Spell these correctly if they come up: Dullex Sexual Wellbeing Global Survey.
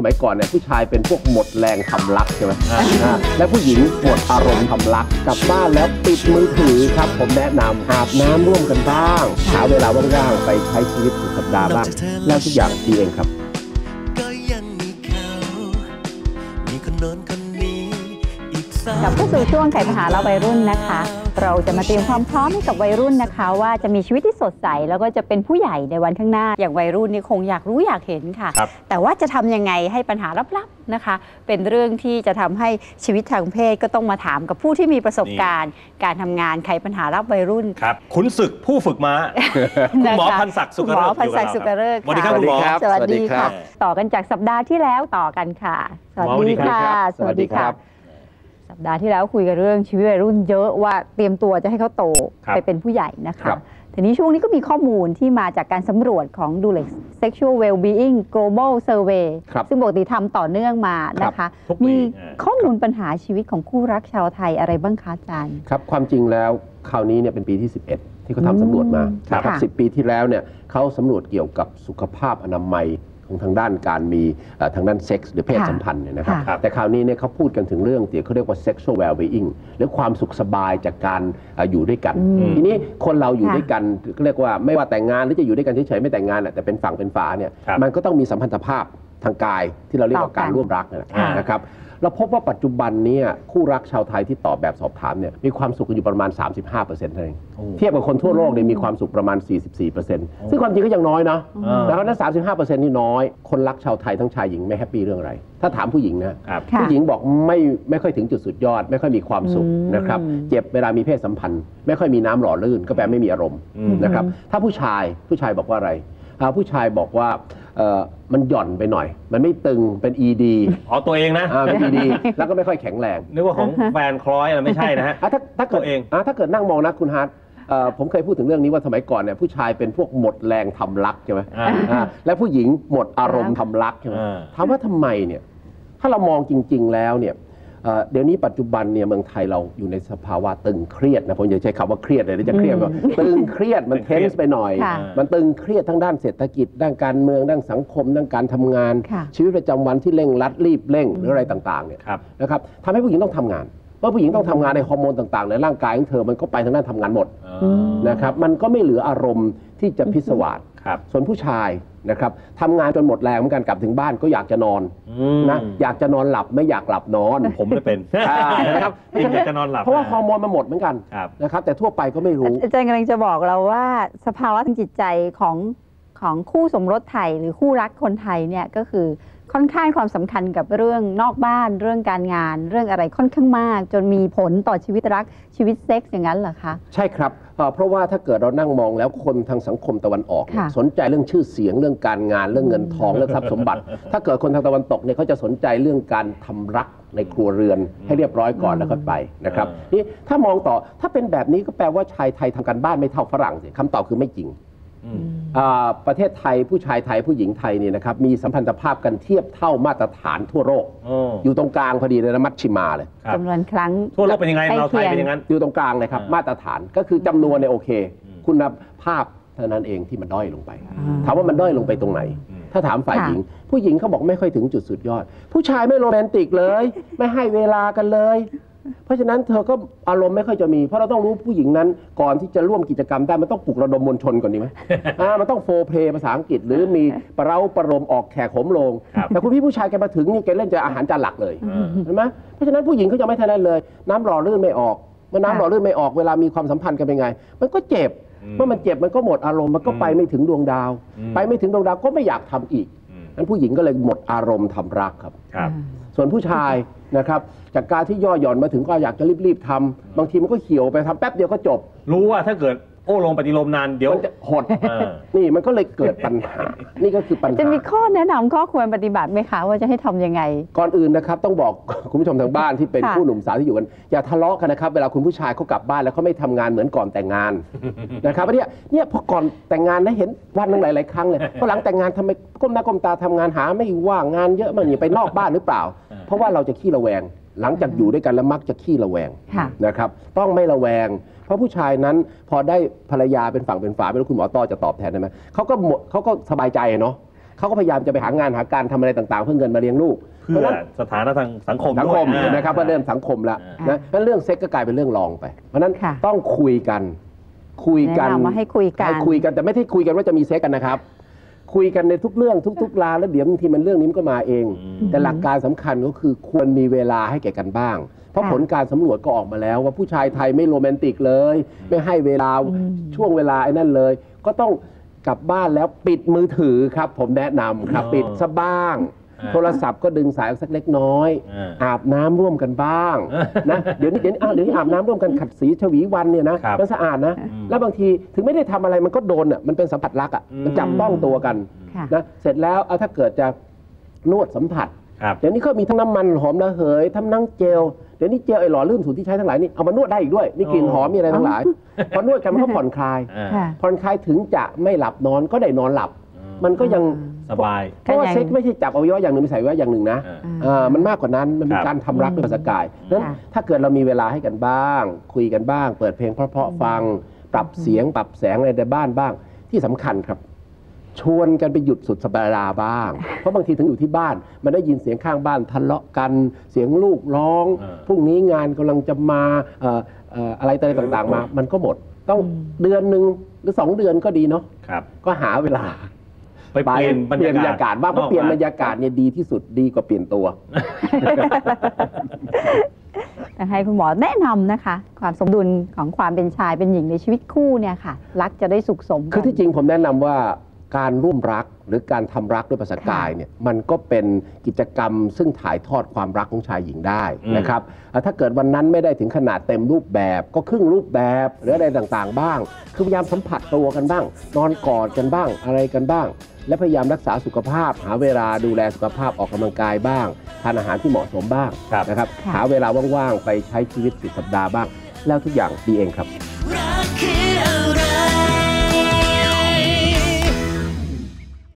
สมัยก่อนเนี่ยผู้ชายเป็นพวกหมดแรงทำรักใช่ไหมและผู้หญิงหมดอารมณ์ทำรักกลับบ้านแล้วปิดมือถือครับผมแนะนำอาบน้ำร่วมกันบ้างหาเวลาว่างๆไปใช้ชีวิตสุดสัปดาห์บ้างแล้วทุกอย่างดีเองครับกลับเข้าสู่ช่วงไขปัญหาเราวัยรุ่นนะคะเราจะมาเตรียมความพร้อมให้กับวัยรุ่นนะคะว่าจะมีชีวิตที่สดใสแล้วก็จะเป็นผู้ใหญ่ในวันข้างหน้าอย่างวัยรุ่นนี่คงอยากรู้อยากเห็นค่ะแต่ว่าจะทำยังไงให้ปัญหาลับๆนะคะเป็นเรื่องที่จะทำให้ชีวิตทางเพศก็ต้องมาถามกับผู้ที่มีประสบการณ์การทำงานไขปัญหาลับวัยรุ่นครับขุนศึกผู้ฝึกม้าคุณหมอพันศักดิ์สุกฤตสวัสดีครับคุณหมอสวัสดีค่ะต่อกันจากสัปดาห์ที่แล้วต่อกันค่ะสวัสดีค่ะสวัสดีครับสัปดาห์ที่แล้วคุยกันเรื่องชีวิตวัยรุ่นเยอะว่าเตรียมตัวจะให้เขาโตไปเป็นผู้ใหญ่นะคะทีนี้ช่วงนี้ก็มีข้อมูลที่มาจากการสำรวจของ Dullex Sexual Wellbeing Global Survey ซึ่งปกติทำต่อเนื่องมานะคะมีข้อมูลปัญหาชีวิตของคู่รักชาวไทยอะไรบ้างคะอาจารย์ครับความจริงแล้วคราวนี้เนี่ยเป็นปีที่ 11 ที่เขาทำสำรวจมานะครับ10 ปีที่แล้วเนี่ยเขาสำรวจเกี่ยวกับสุขภาพอนามัยทางด้านการมีทางด้านเซ็กส์หรือเพศสัมพันธ์เนี่ยนะครับแต่คราวนี้เนี่ยเขาพูดกันถึงเรื่องที่เขาเรียกว่า sexual well-being หรือความสุขสบายจากการอยู่ด้วยกันทีนี้คนเราอยู่ด้วยกันเรียกว่าไม่ว่าแต่งงานหรือจะอยู่ด้วยกันเฉยๆไม่แต่งงานแต่เป็นฝั่งเป็นฝาเนี่ยมันก็ต้องมีสัมพันธภาพทางกายที่เราเรียกว่าการร่วมรักนะครับเราพบว่าปัจจุบันนี้คู่รักชาวไทยที่ตอบแบบสอบถามเนี่ยมีความสุขอยู่ประมาณ 35% เท่านั้นเทียบกับคนทั่วโลกเนี่ยมีความสุขประมาณ 44% ซึ่งความจริงก็ยังน้อยนะแต่ว่า 35% นี่น้อยคนรักชาวไทยทั้งชายหญิงไม่แฮปปี้เรื่องอะไรถ้าถามผู้หญิงนะผู้หญิงบอกไม่ค่อยถึงจุดสุดยอดไม่ค่อยมีความสุขนะครับเจ็บเวลามีเพศสัมพันธ์ไม่ค่อยมีน้ำหล่อลื่นก็แปลไม่มีอารมณ์นะครับถ้าผู้ชายบอกว่าอะไรผู้ชายบอกว่ามันหย่อนไปหน่อยมันไม่ตึงเป็น ED อ๋อตัวเองนะเป็น ED แล้วก็ไม่ค่อยแข็งแรงนึกว่าของแฟนคล้อยอะไรไม่ใช่นะฮะถ้าเกิดเองถ้าเกิดนั่งมองนะคุณฮาร์ดผมเคยพูดถึงเรื่องนี้ว่าสมัยก่อนเนี่ยผู้ชายเป็นพวกหมดแรงทำรักใช่ไหมและผู้หญิงหมดอารมณ์ทำรักใช่ไหมถามว่าทำไมเนี่ยถ้าเรามองจริงๆแล้วเนี่ยเดี๋ยวนี้ปัจจุบันเนี่ยเมืองไทยเราอยู่ในสภาวะตึงเครียดนะผมจะใช้คำว่าเครียดเลยจะเครียดว่าตึงเครียดมันเทนส์ไปหน่อยมันตึงเครียดทั้งด้านเศรษฐกิจด้านการเมืองด้านสังคมด้านการทำงานชีวิตประจำวันที่เร่งรัดรีบเร่งหรืออะไรต่างๆเนี่ยนะครับทำให้ผู้หญิงต้องทำงานเมื่อผู้หญิงต้องทำงานในฮอร์โมนต่างๆในร่างกายของเธอมันก็ไปทางด้านทำงานหมดนะครับมันก็ไม่เหลืออารมณ์ที่จะพิศวาสส่วนผู้ชายนะครับทำงานจนหมดแรงเหมือนกันกลับถึงบ้านก็อยากจะนอนนะอยากจะนอนหลับไม่อยากหลับนอนผมไม่เป็นนะครับอยากจะนอนหลับเพราะว่าฮอร์โมนมันหมดเหมือนกันนะครับแต่ทั่วไปก็ไม่รู้อาจารย์กำลังจะบอกเราว่าสภาวะทางจิตใจของคู่สมรสไทยหรือคู่รักคนไทยเนี่ยก็คือค่อนข้างความสำคัญกับเรื่องนอกบ้านเรื่องการงานเรื่องอะไรค่อนข้างมากจนมีผลต่อชีวิตรักชีวิตเซ็กส์อย่างนั้นเหรอคะใช่ครับเพราะว่าถ้าเกิดเรานั่งมองแล้วคนทางสังคมตะวันออกสนใจเรื่องชื่อเสียงเรื่องการงานเรื่องเงินทองเรื่องทรัพย์สมบัติถ้าเกิดคนทางตะวันตกเนี่ยเขาจะสนใจเรื่องการทำรักในครัวเรือนให้เรียบร้อยก่อนแล้วก็ไปนะครับนี่ถ้ามองต่อถ้าเป็นแบบนี้ก็แปลว่าชายไทยทำการบ้านไม่เท่าฝรั่งสิคำตอบคือไม่จริงประเทศไทยผู้ชายไทยผู้หญิงไทยเนี่ยนะครับมีสัมพันธภาพกันเทียบเท่ามาตรฐานทั่วโลก อยู่ตรงกลางพอดีเลยนะมัชชิมาเลยจำนวนครั้งทั่วโลกเป็นยังไงเราไทยเป็นยังไงอยู่ตรงกลางเลยครับมาตรฐานก็คือจำนวนเนี่ยโอเคคุณภาพเท่านั้นเองที่มันด้อยลงไปถามว่ามันด้อยลงไปตรงไหนถ้าถามฝ่ายหญิงผู้หญิงเขาบอกไม่ค่อยถึงจุดสุดยอดผู้ชายไม่โรแมนติกเลยไม่ให้เวลากันเลยเพราะฉะนั้นเธอก็อารมณ์ไม่ค่อยจะมีเพราะเราต้องรู้ผู้หญิงนั้นก่อนที่จะร่วมกิจกรรมได้มันต้องปลุกระดมมวลชนก่อนดีไหมมันต้องโฟเพลย์ภาษาอังกฤษหรือมีปะเร้าประโลมออกแขกโหมลงแต่คุณพี่ผู้ชายแกมาถึงนี่แกเล่นจะอาหารจานหลักเลยเห็นไหมเพราะฉะนั้นผู้หญิงเขาจะไม่ทันเลยน้ำหล่อลื่นไม่ออกเมื่อน้ำหล่อลื่นไม่ออกเวลามีความสัมพันธ์กันเป็นไงมันก็เจ็บเมื่อมันเจ็บมันก็หมดอารมณ์มันก็ไปไม่ถึงดวงดาวไปไม่ถึงดวงดาวก็ไม่อยากทำอีกนั้นผู้หญิงก็เลยหมดอารมณ์ทำรักครับส่วนผู้ชายนะครับจากการที่ย่อหย่อนมาถึงก็อยากจะรีบๆทำบางทีมันก็เหี่ยวไปทำแป๊บเดียวก็จบรู้ว่าถ้าเกิดโอ้ลงปฏิโลมนานเดี๋ยวจะหดนี่มันก็เลยเกิดปัญหานี่ก็คือปัญหาจะมีข้อแนะนำข้อควรปฏิบัติไหมคะว่าจะให้ทำยังไงก่อนอื่นนะครับต้องบอกคุณผู้ชมทางบ้านที่เป็นผู้หนุ่มสาวที่อยู่กันอย่าทะเลาะกันนะครับเวลาคุณผู้ชายเขากลับบ้านแล้วเขาไม่ทำงานเหมือนก่อนแต่งงานนะครับเนี่ยพอก่อนแต่งงานได้เห็นวันนึงหลายๆครั้งเลยพอหลังแต่งงานทำไมก้มหน้าก้มตาทำงานหาไม่ว่างงานเยอะมันอยู่ไปนอกบ้านหรือเปล่าเพราะว่าเราจะขี้ระแวงหลังจากอยู่ด้วยกันแล้วมักจะขี้ระแวงนะครับต้องไม่ระแวงเพราะผู้ชายนั้นพอได้ภรรยาเป็นฝั่งเป็นฝาไม่รู้คุณหมอต้อจะตอบแทนได้ไหมเขาก็สบายใจเนาะ เขาก็พยายามจะไปหางานหาการทำอะไรต่างๆเพื่อเงินมาเลี้ยงลูกเพื่อสถานะทางสังคมนะครับว่าเริ่มสังคมแล้วนะแล้วเรื่องเซ็กก็กลายเป็นเรื่องรองไปเพราะนั้นต้องคุยกันให้คุยกันแต่ไม่ได้คุยกันว่าจะมีเซ็กกันนะครับคุยกันในทุกเรื่องทุกๆลาแล้วเดี๋ยวบางทีมันเรื่องนี้มันก็มาเองแต่หลักการสำคัญก็คือควรมีเวลาให้แก่กันบ้างเพราะผลการสำรวจก็ออกมาแล้วว่าผู้ชายไทยไม่โรแมนติกเลยไม่ให้เวลาช่วงเวลาไอ้นั่นเลยก็ต้องกลับบ้านแล้วปิดมือถือครับผมแนะนำครับปิดซะบ้างโทรศัพท์ก็ดึงสายออกสักเล็กน้อยอาบน้ำร่วมกันบ้างนะเดี๋ยวนี้อาบน้ำร่วมกันขัดสีชวีวันเนี่ยนะมันสะอาดนะแล้วบางทีถึงไม่ได้ทำอะไรมันก็โดนอ่ะมันเป็นสัมผัสรักอ่ะมันจับต้องตัวกันนะเสร็จแล้วถ้าเกิดจะนวดสัมผัสเดี๋ยวนี้ก็มีทั้งน้ำมันหอมระเหยทั้งน้ำเจลเดี๋ยวนี้เจลไอหล่อลื่นสูตรที่ใช้ทั้งหลายนี่เอามานวดได้อีกด้วยนี่กลิ่นหอมมีอะไรทั้งหลายพอนวดกันมันก็ผ่อนคลายถึงจะไม่หลับนอนก็ได้นอนหลับมันก็ยังสบายเพราะว่าเซ็กไม่ใช่จับเอาไว้ว่าอย่างหนึ่งไม่ใส่ไว้อย่างหนึ่งนะมันมากกว่านั้นมันเป็นการทำรักเป็นภาษากายนั้นถ้าเกิดเรามีเวลาให้กันบ้างคุยกันบ้างเปิดเพลงเพราะๆฟังปรับเสียงปรับแสงอะไรในบ้านบ้างที่สำคัญครับชวนกันไปหยุดสุดสัปดาห์บ้างเพราะบางทีถึงอยู่ที่บ้านมันได้ยินเสียงข้างบ้านทะเลาะกันเสียงลูกร้องพรุ่งนี้งานกำลังจะมาอะไรต่างๆมามันก็หมดต้องเดือนหนึ่งหรือ2เดือนก็ดีเนาะก็หาเวลาไปเปลี่ยนบรรยากาศว่าเพราะเปลี่ยนบรรยากาศเนี่ยดีที่สุดดีกว่าเปลี่ยนตัวให้คุณหมอแนะนำนะคะความสมดุลของความเป็นชายเป็นหญิงในชีวิตคู่เนี่ยค่ะรักจะได้สุขสมคือที่จริงผมแนะนำว่าการร่วมรักหรือการทำรักด้วยภาษากายเนี่ยมันก็เป็นกิจกรรมซึ่งถ่ายทอดความรักของชายหญิงได้นะครับถ้าเกิดวันนั้นไม่ได้ถึงขนาดเต็มรูปแบบก็ครึ่งรูปแบบหรืออะไรต่างๆบ้างคือพยายามสัมผัสตัวกันบ้างนอนกอดกันบ้างอะไรกันบ้างและพยายามรักษาสุขภาพหาเวลาดูแลสุขภาพออกกำลังกายบ้างทานอาหารที่เหมาะสมบ้างนะครับหาเวลาว่างๆไปใช้ชีวิตสุดสัปดาห์บ้างแล้วทุกอย่างดีเองครับ